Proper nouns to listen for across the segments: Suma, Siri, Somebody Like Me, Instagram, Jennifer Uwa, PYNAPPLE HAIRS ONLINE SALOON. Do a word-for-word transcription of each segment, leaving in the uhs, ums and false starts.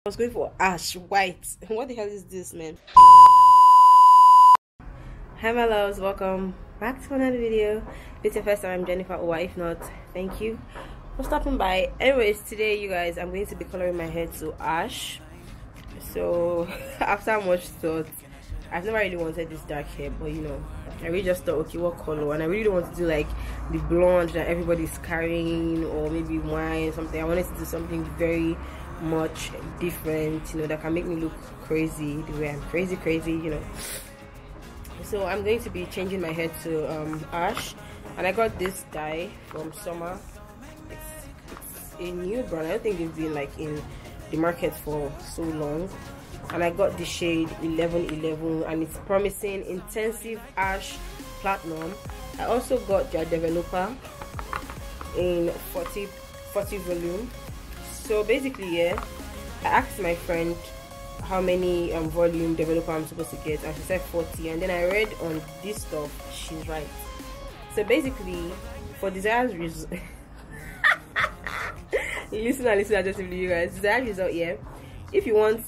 I was going for ash white. What the hell is this, man? Hi my loves, welcome back to another video. If it's your first time, I'm Jennifer Uwa. If not, thank you for stopping by. Anyways, today you guys, I'm going to be coloring my hair to ash. So after much thought, I've never really wanted this dark hair, but you know, I really just thought, okay, what color? And I really don't want to do like the blonde that everybody's carrying, or maybe wine or something. I wanted to do something very much different, you know, that can make me look crazy the way I'm crazy crazy, you know. So I'm going to be changing my hair to um ash, and I got this dye from Suma. It's, it's a new brand. I don't think it's been like in the market for so long, and I got the shade eleven eleven, and it's promising intensive ash platinum. I also got their developer in forty forty volume. So basically, yeah, I asked my friend how many um, volume developer I'm supposed to get, and she said forty, and then I read on this stuff, she's right. So basically, for desired result, listen and listen attentively, you guys. Desired result, yeah, if you want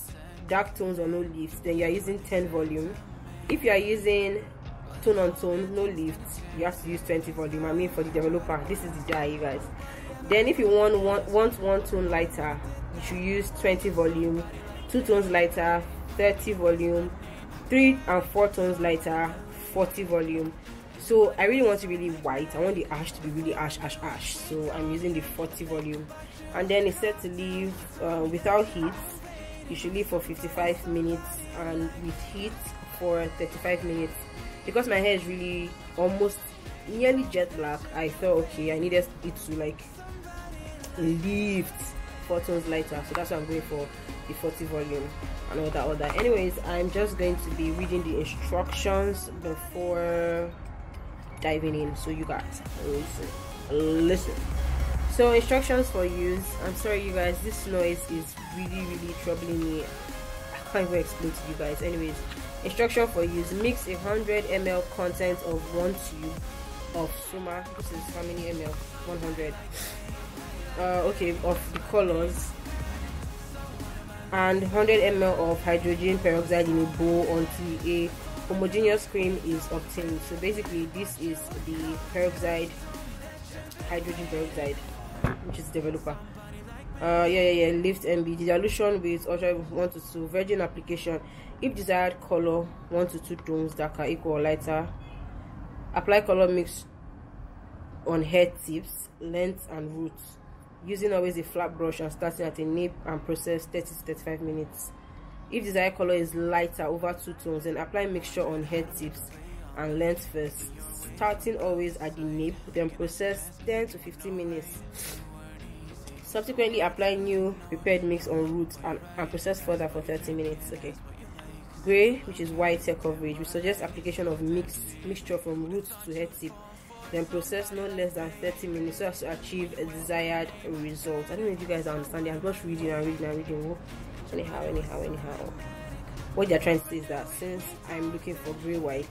dark tones or no leaves, then you are using ten volume. If you are using tone on tone, no leaves, you have to use twenty volume. I mean, for the developer, this is the dye, you guys. Then if you want one, want one tone lighter, you should use twenty volume, two tones lighter, thirty volume, three and four tones lighter, forty volume. So I really want to be really white. I want the ash to be really ash, ash, ash. So I'm using the forty volume. And then it's said to leave uh, without heat. You should leave for fifty-five minutes, and with heat for thirty-five minutes. Because my hair is really almost nearly jet black, I thought, okay, I needed it to like lift four tones lighter. So that's what I'm going for, the forty volume and all that all that. Anyways, I'm just going to be reading the instructions before diving in, so you guys listen listen. So instructions for use. I'm sorry you guys, this noise is really really troubling me. I can't even explain to you guys. Anyways, instruction for use: mix a hundred ml content of one tube of Suma. This is how many ml? one hundred. Uh, okay, of the colors, and one hundred milliliters of hydrogen peroxide in a bowl until a homogeneous cream is obtained. So basically, this is the peroxide, hydrogen peroxide, which is developer. Uh, yeah, yeah, yeah. Lift M B. Dilution with ultra one to two. Virgin application. If desired color, one to two tones darker, equal or lighter. Apply color mix on hair tips, length, and roots, using always a flat brush and starting at a nib, and process thirty to thirty-five minutes. If desired color is lighter, over two tones, then apply mixture on hair tips and length first, starting always at the nib, then process ten to fifteen minutes. Subsequently, apply new prepared mix on roots and, and process further for thirty minutes. Okay. Gray, which is white hair coverage, we suggest application of mix mixture from roots to hair tip, then process no less than thirty minutes so as to achieve a desired result. I don't know if you guys are understanding. I'm just reading and reading and reading. Anyhow, anyhow, anyhow. What they're trying to say is that since I'm looking for grey white,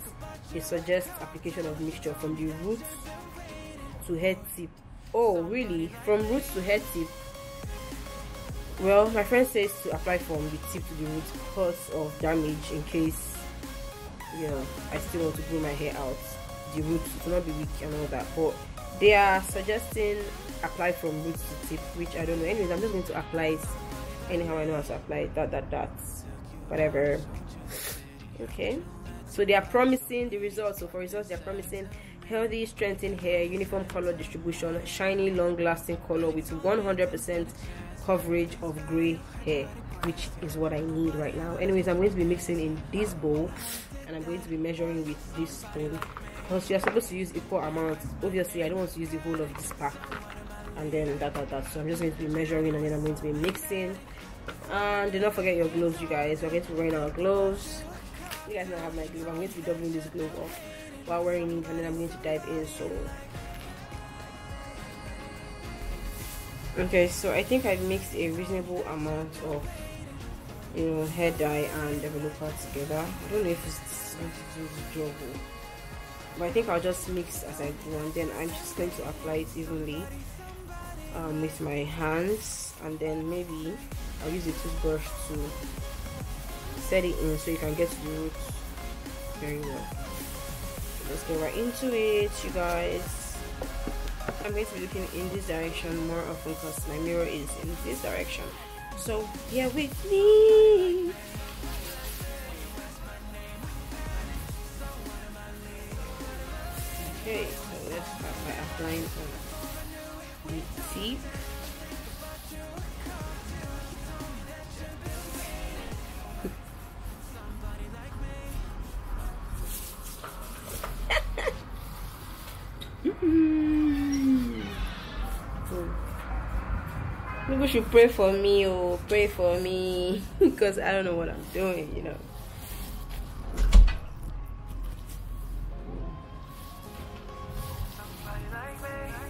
they suggest application of mixture from the roots to head tip. Oh, really? From roots to head tip? Well, my friend says to apply from the tip to the roots because of damage, in case, you know, I still want to grow my hair out. The roots to not be weak and all that, but they are suggesting apply from roots to tip, which I don't know. Anyways, I'm just going to apply it anyhow I know how to apply it, that that that whatever. Okay, so they are promising the results. So for results, they are promising healthy, strengthened hair, uniform color distribution, shiny, long lasting color with one hundred percent coverage of gray hair, which is what I need right now. Anyways, I'm going to be mixing in this bowl, and I'm going to be measuring with this spoon, because you're supposed to use equal amounts. Obviously, I don't want to use the whole of this pack, and then that, that, that. So I'm just going to be measuring, and then I'm going to be mixing. And do not forget your gloves, you guys. We're going to be wearing our gloves. You guys now have my glove. I'm going to be doubling this glove off while wearing it, and then I'm going to dive in. So, okay, so I think I've mixed a reasonable amount of, you know, hair dye and developer together. I don't know if it's going to do the job, but I think I'll just mix as I go, and then I'm just going to apply it evenly. um, with my hands, and then maybe I'll use a toothbrush to set it in so you can get to the roots very well. So let's get right into it, you guys. I'm going to be looking in this direction more often because my mirror is in this direction, so bear with me. Okay, so let's start by applying on the tip. mm-hmm. So, people should pray for me, or pray for me, because I don't know what I'm doing, you know.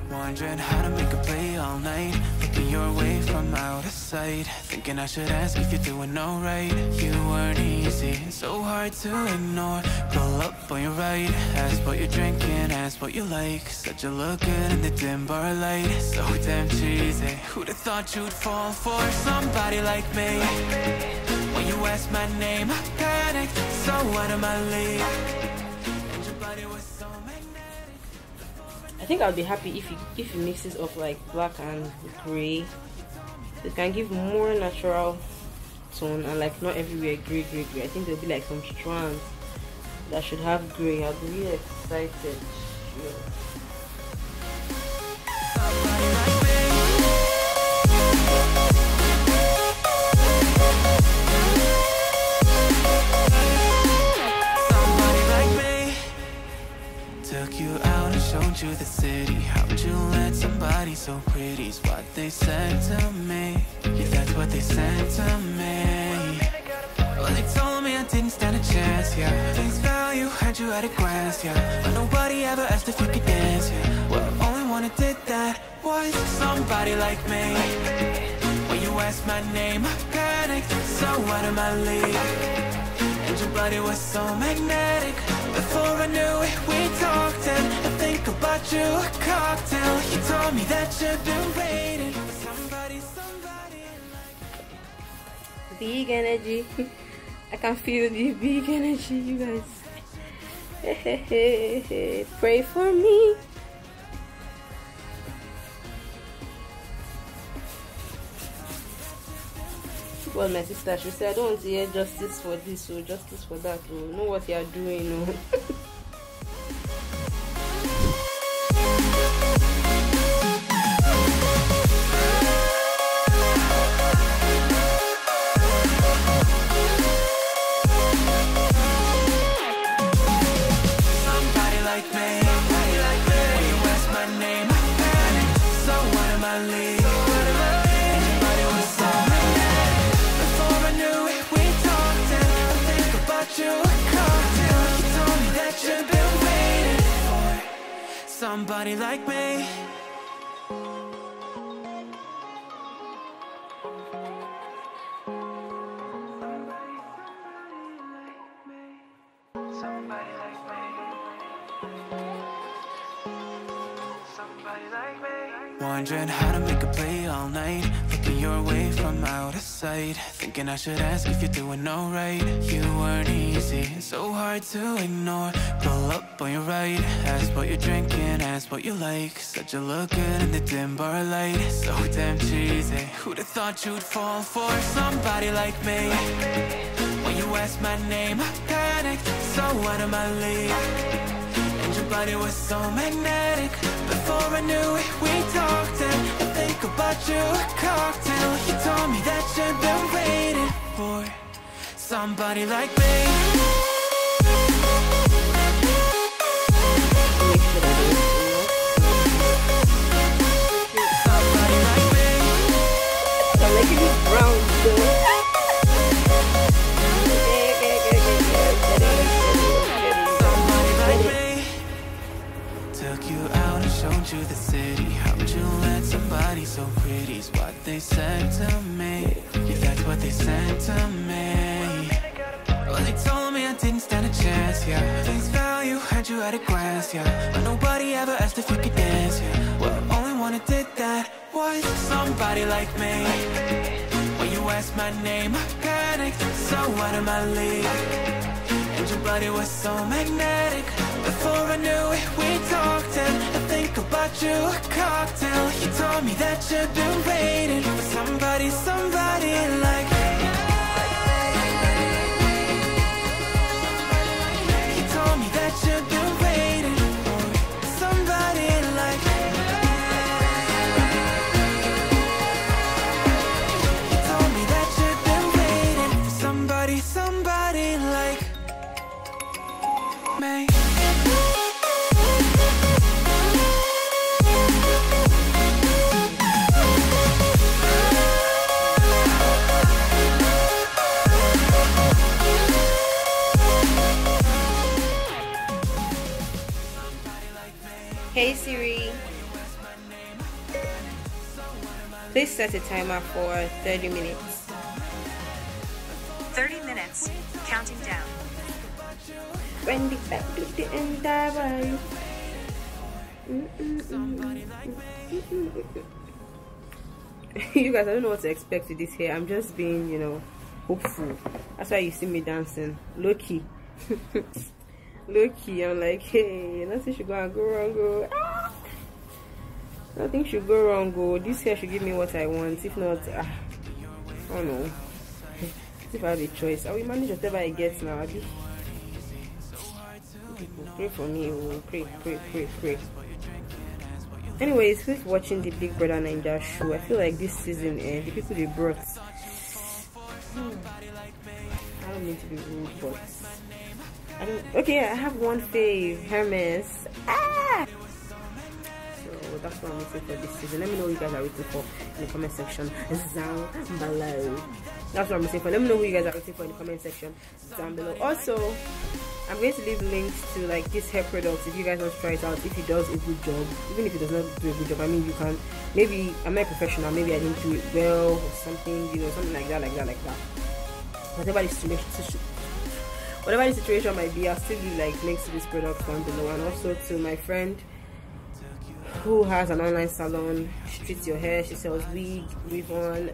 Wondering how to make a play all night, looking your way from out of sight, thinking I should ask if you're doing alright. You weren't easy, so hard to ignore. Roll up on your right, ask what you're drinking, ask what you like. Said you look good in the dim bar light, so damn cheesy. Who'd have thought you'd fall for somebody like me? When you asked my name, I panicked, so out of my league. And your body was so magnetic. I think I'll be happy if you if you mix this up like black and grey. It can give more natural tone, and like not everywhere grey, grey, grey. I think there'll be like some strands that should have grey. I'll be really excited. Yeah. Showed you the city, how'd you let somebody so pretty? It's what they said to me, yeah, that's what they said to me. Well, they told me I didn't stand a chance, yeah. Things value had you at a glance, yeah. But nobody ever asked if you could dance, yeah. Well, the only one who did that was somebody like me. When you asked my name, I panicked, so out of my league. And your body was so magnetic. Before I knew it, we talked, and I think about you a cocktail. You told me that you've been waiting for somebody, somebody like big energy. I can feel the big energy, you guys. Pray for me. Well, my sister, she said, I don't want to hear justice for this or justice for that, or know what you are doing. Somebody like me, somebody like me. When you ask my name, I panic. So what am I leaving? Somebody like me. Somebody like me. Somebody like me. Wondering how to make a play all night, looking your way from out of sight, thinking I should ask if you're doing alright. You weren't easy, so hard to ignore. Roll up on your right, ask what you're drinking, ask what you like. Said you look good in the dim bar light, so damn cheesy. Who'd have thought you'd fall for somebody like me? When you asked my name, I panicked, so out of my league. And your body was so magnetic. Before I knew it, we talked, and I think about you a cocktail. You told me that you'd been waiting for somebody like me. Showed you the city, how'd you let somebody so pretty? It's what they said to me, yeah, that's what they said to me. Well, they told me I didn't stand a chance, yeah. Things value had you at a glance, yeah. But nobody ever asked if you could dance, yeah. Well, only one wanna did that. What? Somebody like me. When you asked my name, I panicked. So out of my league. And your body was so magnetic. Before I knew it, we talked and I think about you, a cocktail. You told me that you've been waiting for somebody, somebody like me. You told me that you've been waiting for somebody like me. You told me that you've been waiting for somebody, somebody like me. Hey Siri, please set a timer for thirty minutes. thirty minutes, counting down. When the family and I you guys, I don't know what to expect with this hair. I'm just being, you know, hopeful. That's why you see me dancing, low key. Low key, I'm like, hey, nothing should go and go wrong, go. Ah! Nothing should go wrong, go. This hair should give me what I want. If not, ah, I don't know. If I have a choice, I will manage whatever I get now. I just pray for me. Oh, pray, pray, pray, pray. Anyways, who's watching the Big Brother Ninja show? I feel like this season, eh, the people they brought. Hmm. I don't mean to be rude, but. I don't, okay, I have one fave, Hermes. Ah! So that's what I'm waiting for this season. Let me know what you guys are waiting for in the comment section down below. That's what I'm waiting for. Let me know what you guys are waiting for in the comment section down below. Also, I'm going to leave links to like this hair products if you guys want to try it out. If it does a good job, even if it does not do a good job, I mean you can. Maybe I'm not a professional. Maybe I didn't do it well or something. You know, something like that, like that, like that. Whatever is to make to. Whatever the situation might be, I'll still leave like links to this product down below, and also to my friend who has an online salon. She treats your hair, she sells wig, weave on.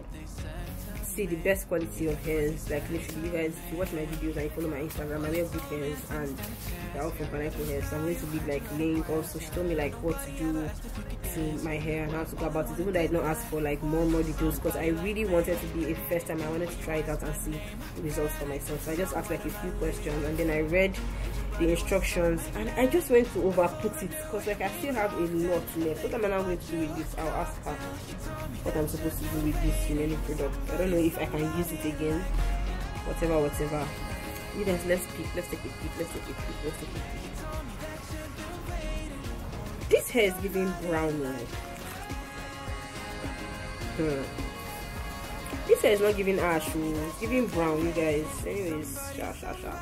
See the best quality of hairs, like literally, you guys, if you watch my videos and you follow my Instagram, I wear good hairs and they're all from PYNAPPLE Hairs. So I'm going to leave like link. Also, she told me like what to do to my hair and how to go about it, even though I did not ask for like more more details because I really wanted to be a first time. I wanted to try it out and see the results for myself, so I just asked like a few questions and then I read the instructions and I just went to over put it because like I still have a lot left. What am I now going to do with this? I'll ask her what I'm supposed to do with this in any product. I don't know if I can use it again. Whatever, whatever. You guys, let's pick, let's take a peek, let's take a peek, let's take a peek. This hair is giving brown light. Hmm. This hair is not giving ash, it's giving brown, you guys. Anyways, sha sha sha.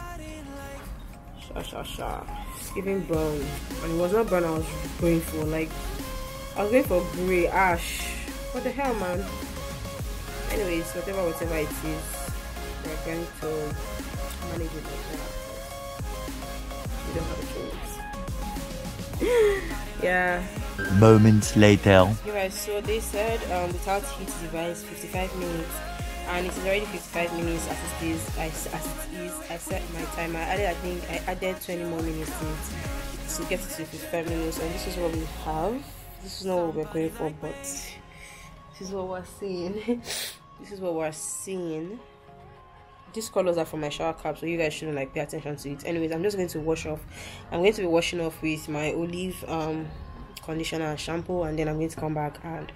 Sha sha sha. It's giving brown. And it was not brown I was going for, like I was going for grey, ash. What the hell, man? Anyways, whatever whatever it is, we're going to manage it like that. We don't have a choice. Yeah. Moments later. You guys, so they said um, without heat device, fifty-five minutes, and it's already fifty-five minutes as it is. I, as it is, I set my timer. I added, I think, I added twenty more minutes to get it to fifty-five minutes, and this is what we have. This is not what we're going for, but this is what we're seeing. This is what we're seeing. These colors are from my shower cap, so you guys shouldn't like pay attention to it. Anyways, I'm just going to wash off. I'm going to be washing off with my olive um conditioner and shampoo, and then I'm going to come back and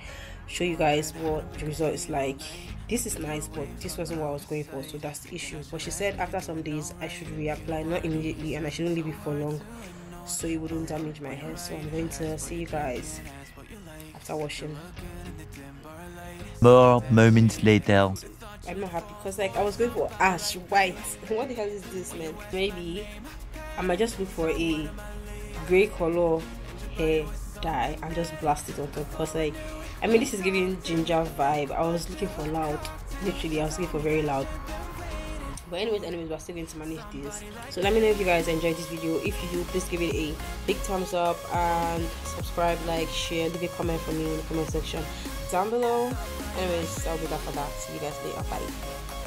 show you guys what the result is like. This is nice, but this wasn't what I was going for, so that's the issue. But she said after some days I should reapply, not immediately, and I shouldn't leave it for long so it wouldn't damage my hair. So I'm going to see you guys after washing. More moments later. I'm not happy because like I was going for ash white. What the hell is this, man? Maybe I might just look for a grey color hair dye and just blast it on top, because like I mean this is giving ginger vibe. I was looking for loud, literally I was looking for very loud. But anyways, anyways, we're still going to manage this. So let me know if you guys enjoyed this video. If you do, please give it a big thumbs up and subscribe, like, share, leave a comment for me in the comment section down below. Anyways, I'll be back for that. See you guys later. Bye.